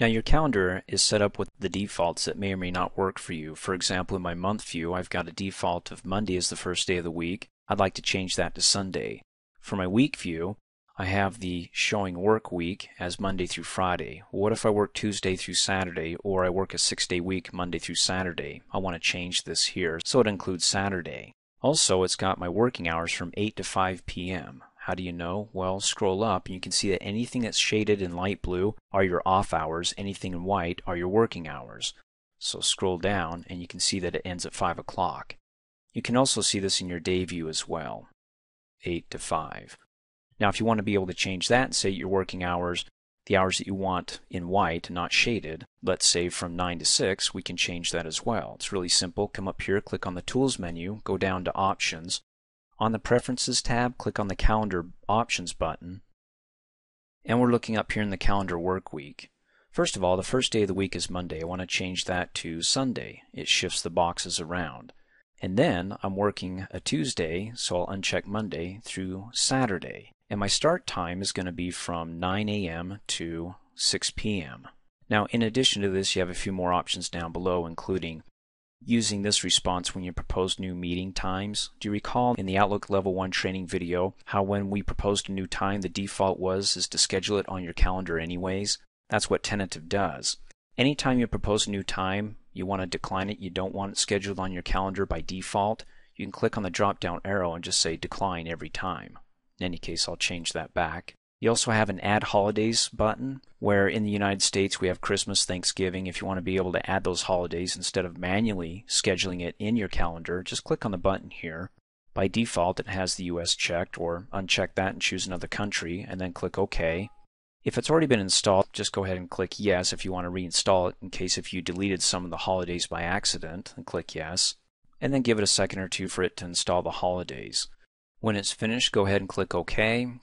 Now your calendar is set up with the defaults that may or may not work for you. For example, in my month view, I've got a default of Monday as the first day of the week. I'd like to change that to Sunday. For my week view, I have the showing work week as Monday through Friday. What if I work Tuesday through Saturday, or I work a 6-day week Monday through Saturday? I want to change this here so it includes Saturday. Also, it's got my working hours from 8 to 5 p.m. How do you know? Well, scroll up and you can see that anything that's shaded in light blue are your off hours, anything in white are your working hours. So scroll down and you can see that it ends at 5 o'clock. You can also see this in your day view as well, 8 to 5. Now if you want to be able to change that and say your working hours, the hours that you want in white, not shaded, let's say from 9 to 6, we can change that as well. It's really simple. Come up here, click on the Tools menu, go down to Options. On the Preferences tab, click on the Calendar Options button, and we're looking up here in the Calendar Work Week. First of all, the first day of the week is Monday. I want to change that to Sunday. It shifts the boxes around. And then I'm working a Tuesday, so I'll uncheck Monday through Saturday. And my start time is going to be from 9 a.m. to 6 p.m. Now, in addition to this, you have a few more options down below, including using this response when you propose new meeting times. Do you recall in the Outlook Level 1 training video how when we proposed a new time, the default is to schedule it on your calendar anyways? That's what tentative does. Anytime you propose a new time, you want to decline it, you don't want it scheduled on your calendar by default, you can click on the drop down arrow and just say decline every time. In any case, I'll change that back. You also have an Add Holidays button, where in the United States we have Christmas, Thanksgiving. If you want to be able to add those holidays instead of manually scheduling it in your calendar, just click on the button here. By default it has the US checked, or uncheck that and choose another country and then click OK. If it's already been installed, just go ahead and click Yes if you want to reinstall it in case if you deleted some of the holidays by accident, and click Yes. And then give it a second or two for it to install the holidays. When it's finished, go ahead and click OK again,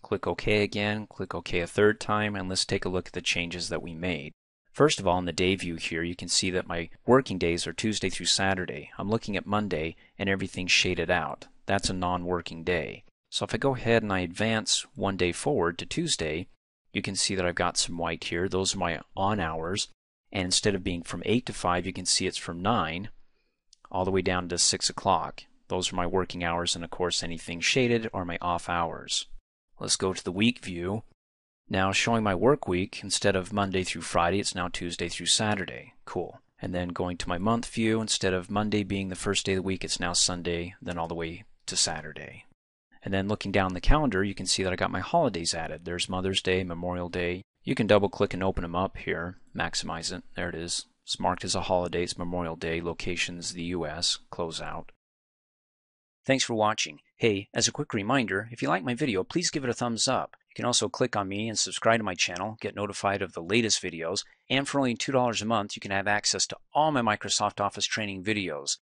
click OK a third time, and let's take a look at the changes that we made. First of all, in the day view here, you can see that my working days are Tuesday through Saturday. I'm looking at Monday and everything's shaded out. That's a non-working day. So if I go ahead and I advance one day forward to Tuesday, you can see that I've got some white here. Those are my on hours, and instead of being from 8 to 5, you can see it's from 9 all the way down to 6 o'clock. Those are my working hours, and of course anything shaded are my off hours. Let's go to the week view. Now showing my work week, instead of Monday through Friday, it's now Tuesday through Saturday. Cool. And then going to my month view, instead of Monday being the first day of the week, it's now Sunday, then all the way to Saturday. And then looking down the calendar, you can see that I got my holidays added. There's Mother's Day, Memorial Day. You can double click and open them up here, maximize it. There it is. It's marked as a holiday. It's Memorial Day. Locations, the US. Close out. Thanks for watching. Hey, as a quick reminder, if you like my video, please give it a thumbs up. You can also click on me and subscribe to my channel, get notified of the latest videos, and for only $2 a month, you can have access to all my Microsoft Office training videos.